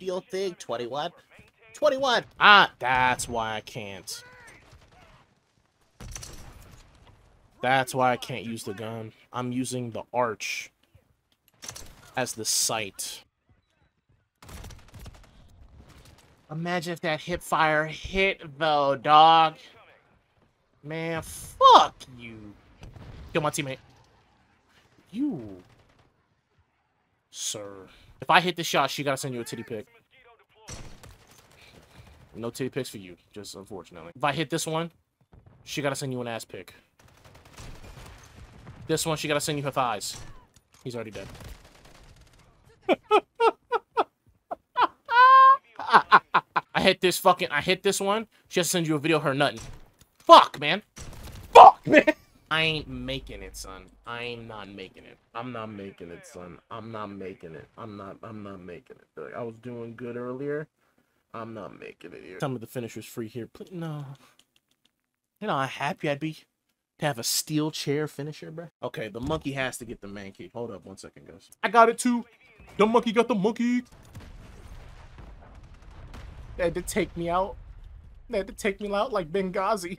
deal thing. 21. 21! Ah, that's why I can't. That's why I can't use the gun. I'm using the arch as the sight. Imagine if that hip fire hit though, dog. Man, fuck you. Kill my teammate. You. Sir. If I hit this shot, she gotta send you a titty pic. No titty pics for you, just unfortunately. If I hit this one, she gotta send you an ass pic. This one, she gotta send you her thighs. He's already dead. I hit this one, she has to send you a video of her nutting. Fuck, man. Fuck, man. I ain't making it, son. I'm not making it. I was doing good earlier. I'm not making it here. Some of the finishers free here. Please. No. You know how happy I'd be to have a steel chair finisher, bro. Okay, the monkey has to get the man key. Hold up 1 second, guys. I got it too. The monkey got the monkey. They had to take me out. They had to take me out like Benghazi.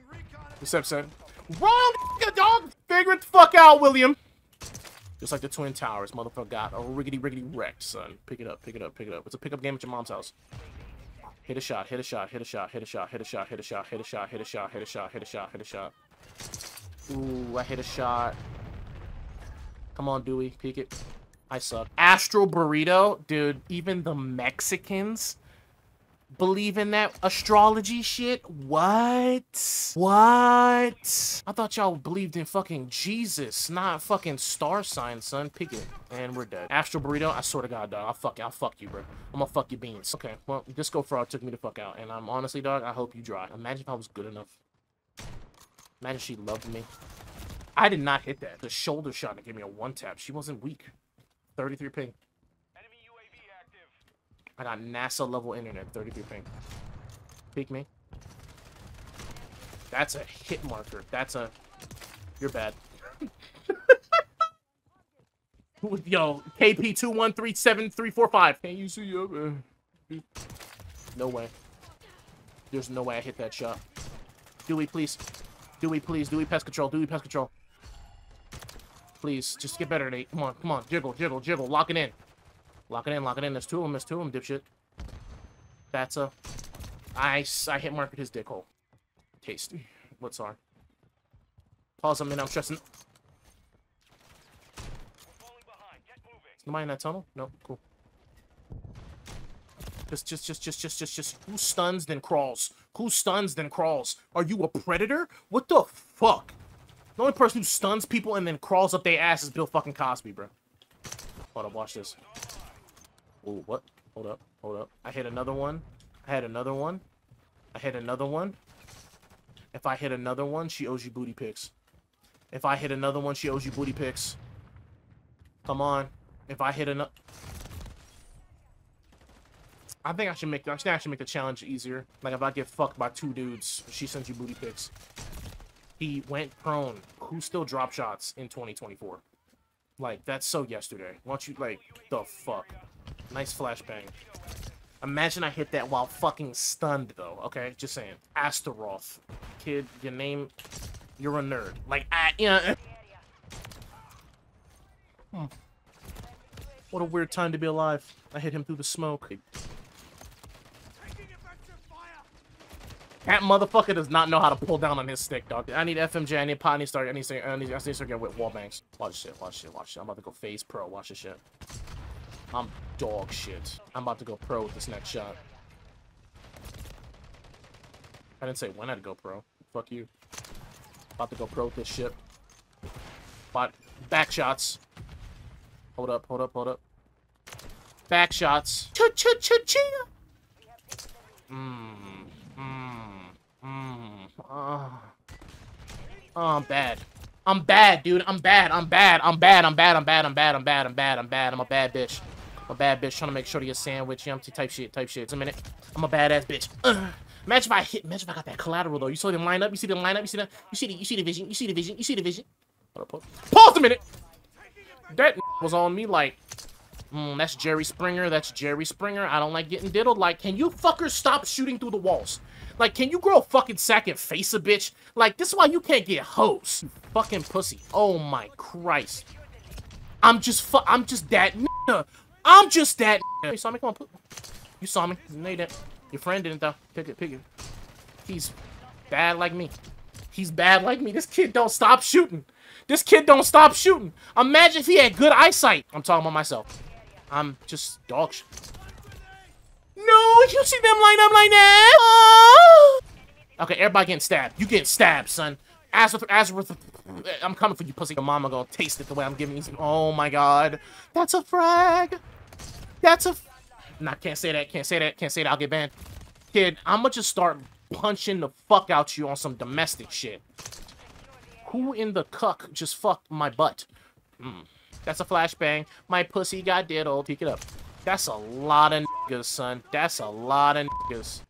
What's up, son? Wrong, dog. Figure it the fuck out, William. Just like the Twin Towers, motherfucker got a riggedy wrecked, son. Pick it up. It's a pickup game at your mom's house. Hit a shot. Ooh, I hit a shot. Come on, Dewey, peek it. I suck. Astral Burrito, dude. Even the Mexicans believe in that astrology shit. What? I thought y'all believed in fucking Jesus, not fucking star sign, son. Pick it, and we're dead. Astral Burrito, I swear to God, dog, I'll fuck you, bro. I'm gonna fuck your beans. Okay, well, Disco Frog took me the fuck out, and I'm honestly, dog, I hope you dry. Imagine if I was good enough. Imagine she loved me. I did not hit that. The shoulder shot that gave me a one tap. She wasn't weak. 33 ping. Enemy UAV active. I got NASA level internet. 33 ping. Peek me. That's a hit marker. That's a. You're bad. Yo, KP2137345. Can you see your? No way. There's no way I hit that shot. Dewey, please. Dewey, please. Dewey, pest control. Dewey, pest control. Please, just get better, Nate. Come on. Jiggle. Lock it in. There's two of them, dipshit. That's a... I hit market his dick hole. Tasty. What's our... Pause a minute, I'm stressing. Is nobody in that tunnel? Nope, cool. Just. Who stuns then crawls? Are you a predator? What the fuck? The only person who stuns people and then crawls up their ass is Bill fucking Cosby, bro. Hold up, watch this. Ooh, what? Hold up. I hit another one. If I hit another one, she owes you booty pics. Come on. If I hit another... I think I should make the challenge easier. Like, if I get fucked by two dudes, she sends you booty pics. He went prone. Who still drop shots in 2024? Like, that's so yesterday. Why don't you, like, the fuck? Nice flashbang. Imagine I hit that while fucking stunned, though. Okay, just saying. Astaroth. Kid, your name... You're a nerd. Like, What a weird time to be alive. I hit him through the smoke. That motherfucker does not know how to pull down on his stick, dog. I need FMJ, I need pot, I need to start getting with wall bangs. Watch shit. I'm about to go phase pro, watch this shit. I'm dog shit. I'm about to go pro with this next shot. I didn't say when I'd go pro. Fuck you. About to go pro with this shit. But back shots. Hold up. Back shots. Cha-cha-cha-cha! I'm bad, dude. I'm a bad bitch. I'm a bad bitch trying to make sure to get sandwich, yumpty type shit. It's a minute. I'm a badass bitch. Imagine if I hit. Imagine if I got that collateral though. You saw them line up. You see the vision. Hold up. Pause a minute. That was on me like That's Jerry Springer. That's Jerry Springer. I don't like getting diddled. Like, can you fuckers stop shooting through the walls? Like, can you grow a fucking sack and face a bitch? Like, this is why you can't get hoes. You fucking pussy. Oh my Christ. I'm just that nigga. I'm just that nigga. You saw me? Come on. You saw me. No, you didn't. Your friend didn't though. Pick it. He's bad like me. This kid don't stop shooting. Imagine if he had good eyesight. I'm talking about myself. I'm just dog shit. No, you see them line up like that? Oh. Okay, everybody getting stabbed. You getting stabbed, son. I'm coming for you, pussy. Your mama gonna taste it the way I'm giving you. Oh my God. That's a frag. Nah, can't say that. I'll get banned. Kid, I'ma just start punching the fuck out you on some domestic shit. Who in the cuck just fucked my butt? That's a flashbang. My pussy got diddled. Pick it up. That's a lot of niggas, son. That's a lot of niggas.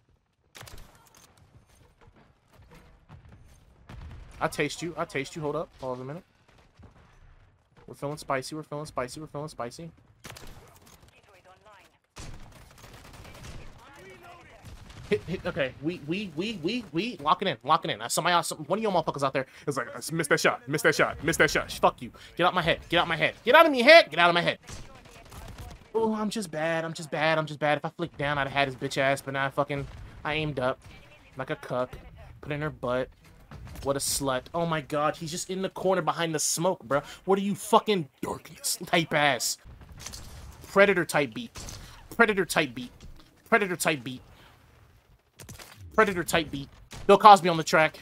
I taste you. Hold up. Hold on a minute. We're feeling spicy. Hit, okay, we locking in. One of you motherfuckers out there is like, missed that shot. Fuck you. Get out of my head. Oh, I'm just bad. If I flicked down, I'd have had his bitch ass, but now I aimed up like a cuck, put in her butt. What a slut. Oh my God, he's just in the corner behind the smoke, bro. What are you, fucking darkness type ass? Predator type beat. Bill Cosby on the track.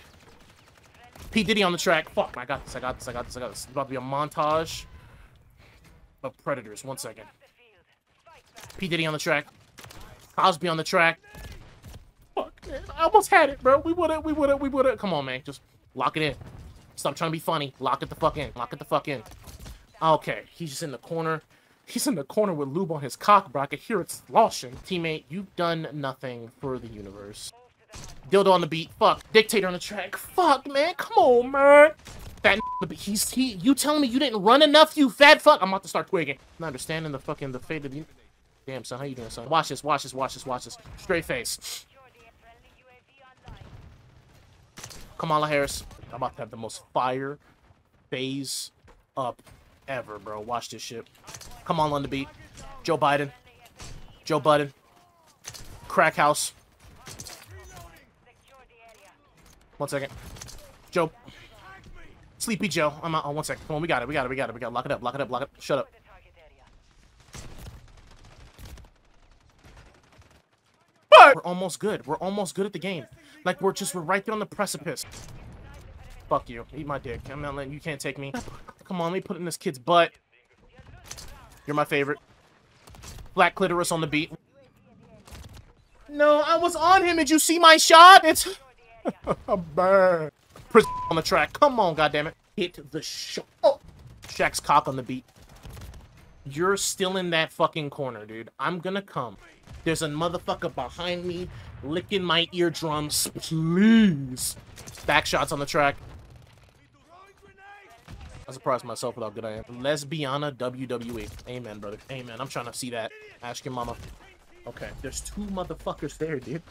P. Diddy on the track. Fuck, I got this. It's about to be a montage of predators. One second. P. Diddy on the track. Cosby on the track. Fuck, man. I almost had it, bro. We would've. Come on, man. Just lock it in. Stop trying to be funny. Lock it the fuck in. Okay, he's just in the corner. He's in the corner with lube on his cock, bro. I can hear it sloshing. Teammate, you've done nothing for the universe. Dildo on the beat. Fuck. Dictator on the track. Fuck, man. Come on, man. That you telling me you didn't run enough, you fat fuck? I'm about to start twigging. Not understanding the fate of the... Damn, son. How you doing, son? Watch this. Straight face. Kamala Harris. I'm about to have the most fire phase up ever, bro. Watch this shit. Come on the beat. Joe Biden. Joe Budden. Crack house. One second. Joe. Sleepy Joe. I'm out. Oh, one second. Come on, we got it. We got it. Lock it up. Shut up. But we're almost good. At the game. Like, we're right there on the precipice. Fuck you. Eat my dick. I'm not letting you. Can't take me. Come on, let me put it in this kid's butt. You're my favorite. Black clitoris on the beat. No, I was on him. Did you see my shot? It's... Burn. Prison on the track. Come on, goddammit. Hit the shot. Oh. Shaq's cock on the beat. You're still in that fucking corner, dude. I'm gonna come. There's a motherfucker behind me licking my eardrums. Please. Back shots on the track. I surprised myself with how good I am. Lesbiana WWE. Amen, brother. Amen. I'm trying to see that. Ask your mama. Okay. There's two motherfuckers there, dude.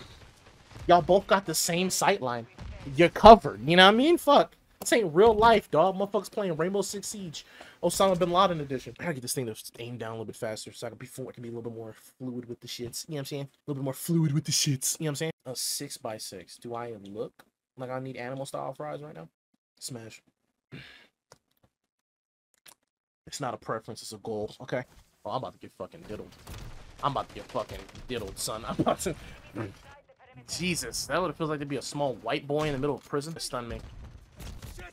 Y'all both got the same sight line. You're covered. You know what I mean? Fuck. This ain't real life, dog. Motherfuckers playing Rainbow Six Siege. Osama Bin Laden edition. I gotta get this thing to aim down a little bit faster so I can be a little bit more fluid with the shits. You know what I'm saying? You know what I'm saying? A 6x6. Do I look like I need animal style fries right now? Smash. It's not a preference, it's a goal, okay? Oh, I'm about to get fucking diddled, son. I'm about to... Jesus, that would have felt like to be a small white boy in the middle of prison. It stunned me.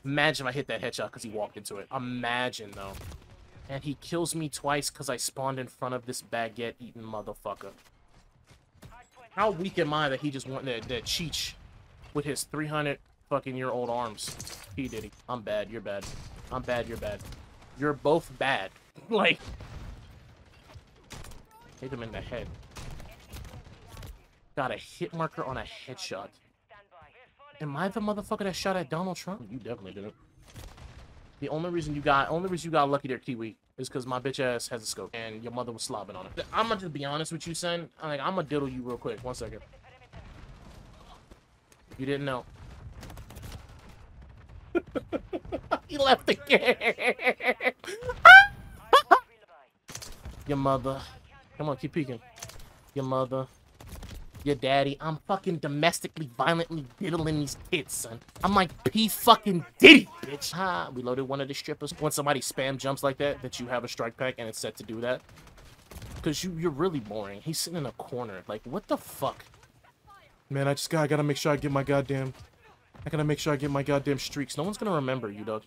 Imagine if I hit that headshot because he walked into it. Imagine, though. And he kills me twice because I spawned in front of this baguette-eating motherfucker. How weak am I that he just went that Cheech with his 300-fucking-year-old arms? He did it. I'm bad, you're bad. You're both bad. Like, hit him in the head. Got a hit marker on a headshot. Am I the motherfucker that shot at Donald Trump? You definitely didn't. The only reason you got lucky there, Kiwi, is because my bitch ass has a scope and your mother was slobbing on it. I'm gonna just be honest with you, son. Like, I'm gonna diddle you real quick. 1 second. You didn't know. He left the game. Your mother. Come on, keep peeking. Your mother. Your daddy. I'm fucking domestically, violently diddling these kids, son. I'm like P fucking Diddy, bitch. Ha, we loaded one of the strippers. When somebody spam jumps like that, that you have a strike pack and it's set to do that. Because you're really boring. He's sitting in a corner. Like, what the fuck? Man, I gotta make sure I get my goddamn... I gotta make sure I get my goddamn streaks. No one's gonna remember you, dog.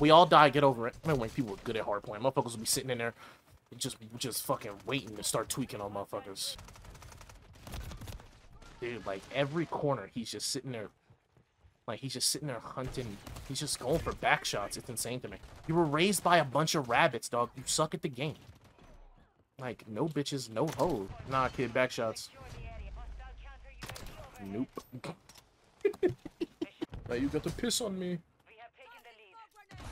We all die, get over it. I mean, when people are good at hardpoint, motherfuckers will be sitting in there just fucking waiting to start tweaking on motherfuckers. Dude, like, every corner, he's just sitting there. Like, he's just sitting there hunting. He's just going for back shots. It's insane to me. You were raised by a bunch of rabbits, dog. You suck at the game. Like, no bitches, no hoes. Nah, kid, back shots. Nope. Now you got to piss on me. We have taken the lead.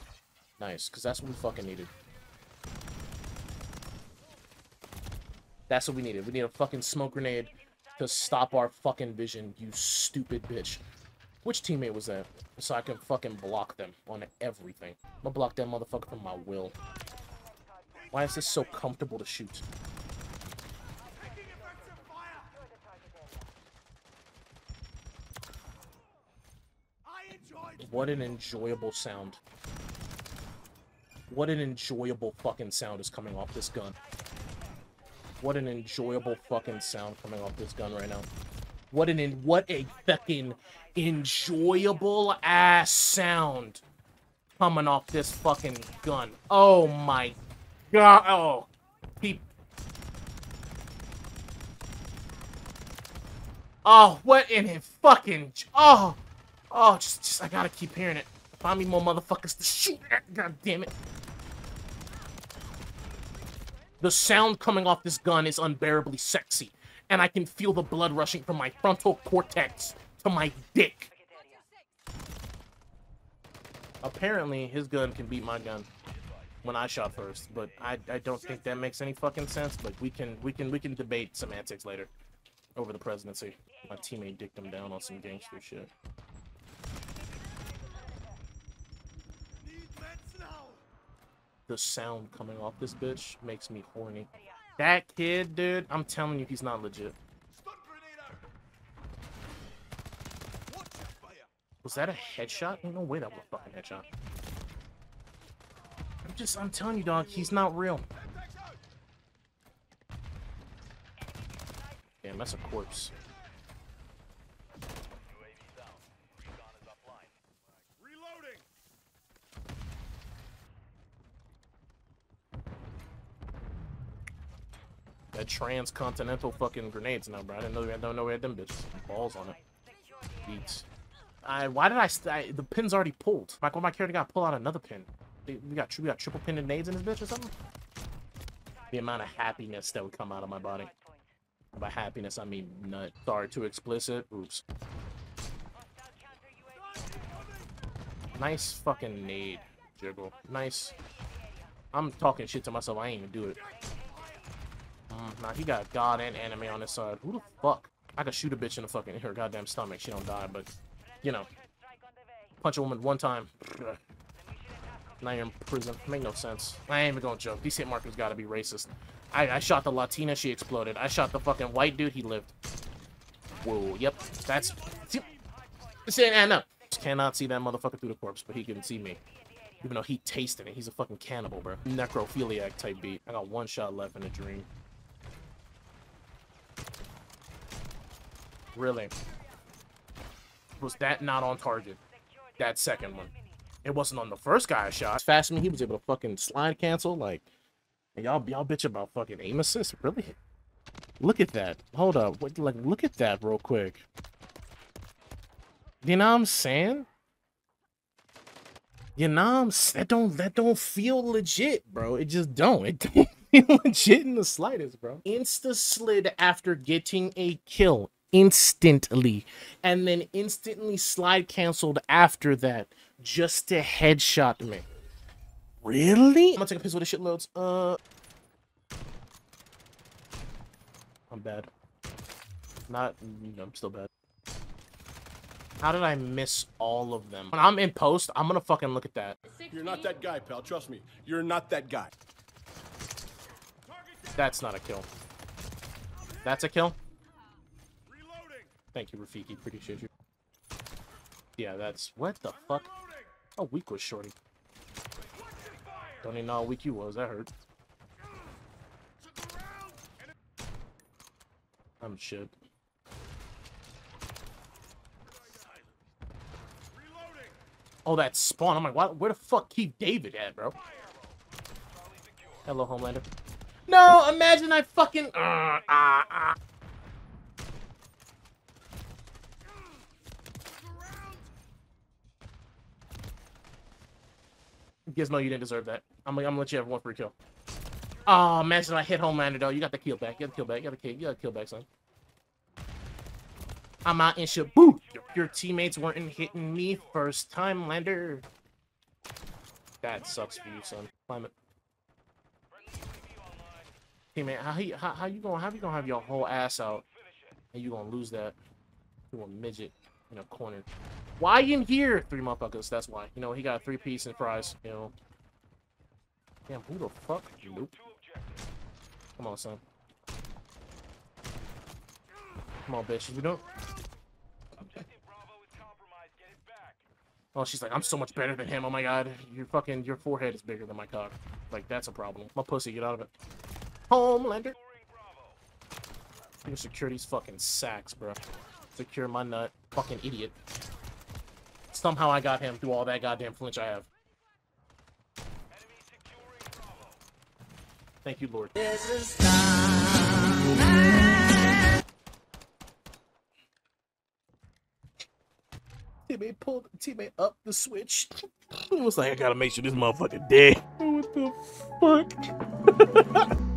Nice, because that's what we fucking needed. That's what we needed. We need a fucking smoke grenade to stop our fucking vision, you stupid bitch. Which teammate was that? So I can fucking block them on everything. I'm gonna block that motherfucker from my will. Why is this so comfortable to shoot? What an enjoyable sound. What an enjoyable fucking sound is coming off this gun. What an enjoyable fucking sound coming off this gun right now. What a fucking enjoyable ass sound coming off this fucking gun. Oh my god. Oh. Oh, what in it fucking... Oh. Oh, I gotta keep hearing it. Find me more motherfuckers to shoot at, god damn it. The sound coming off this gun is unbearably sexy, and I can feel the blood rushing from my frontal cortex to my dick. Apparently, his gun can beat my gun when I shot first, but I don't think that makes any fucking sense, but we can debate semantics later over the presidency. My teammate dicked him down on some gangster shit. The sound coming off this bitch makes me horny. That kid, dude, I'm telling you, he's not legit. Was that a headshot? No way, that was a fucking headshot. I'm telling you, dog, he's not real. Damn, that's a corpse. That transcontinental fucking grenades now, bro. I don't know we had them bitches. Balls on it. Beats. The pin's already pulled. Like, why my character got to pull out another pin? We got triple pin grenades in this bitch or something? The amount of happiness that would come out of my body. By happiness, I mean nut. Sorry, too explicit. Oops. Nice fucking nade, Jiggle. Nice. I'm talking shit to myself. I ain't even do it. Nah, he got god and anime on his side. Who the fuck? I could shoot a bitch in the fucking her goddamn stomach. She don't die, but you know, punch a woman one time. Now you're in prison. Make no sense. I ain't even gonna joke. These hit markers gotta be racist. I shot the Latina. She exploded. I shot the fucking white dude. He lived. Whoa. Yep. That's. This ain't adding up. Just cannot see that motherfucker through the corpse, but he couldn't see me. Even though he tasted it, he's a fucking cannibal, bro. Necrophiliac type beat. I got one shot left in the dream. Really? Was that not on target? That second one. It wasn't on the first guy I shot. Fast me, he was able to fucking slide cancel. Like, y'all bitch about fucking aim assist? Really? Look at that. Hold up. Wait, like, look at that real quick. You know what I'm saying? You know what I'm saying? That don't feel legit, bro. It just don't. It don't feel legit in the slightest, bro. Insta slid after getting a kill. Instantly, and then instantly slide canceled after that just to headshot me. Really? I'm gonna take a piss with the shitloads. I'm bad. Not, I'm still bad. How did I miss all of them? When I'm in post, I'm gonna fucking look at that. 16? You're not that guy, pal. Trust me. You're not that guy. That's not a kill. That's a kill? Reloading. Thank you, Rafiki. Appreciate you. Yeah, that's... What the fuck? How weak was Shorty? Don't even know how weak you was. That hurt. I'm shit. Oh, that spawn. I'm like, why, where the fuck keep David at, bro? Hello, Homelander. No, imagine I fucking... Gizmo, you didn't deserve that. I'm gonna let you have one free kill. Oh, imagine I hit Homelander, though. You got the kill back. You got the kill back. You got the kill back, son. I'm out in Shabu. Your teammates weren't hitting me first time, Lander. That sucks for you, son. Climb it. Hey, man, how you gonna have your whole ass out and you gonna lose that to a midget in a corner? Why in here? Three motherfuckers, that's why. You know, he got a 3-piece and fries, you know. Damn, who the fuck? Nope. Come on, son. Come on, bitch. We don't... Oh, she's like, I'm so much better than him. Oh my god, your fucking, your forehead is bigger than my cock. Like, that's a problem. My pussy, get out of it. Homelander. Your security's fucking sacks, bro. Secure my nut. Fucking idiot. Somehow I got him through all that goddamn flinch I have. Thank you, Lord. This is time. Teammate pulled the teammate up the switch. It was like, I gotta make sure this motherfucker dead. What the fuck?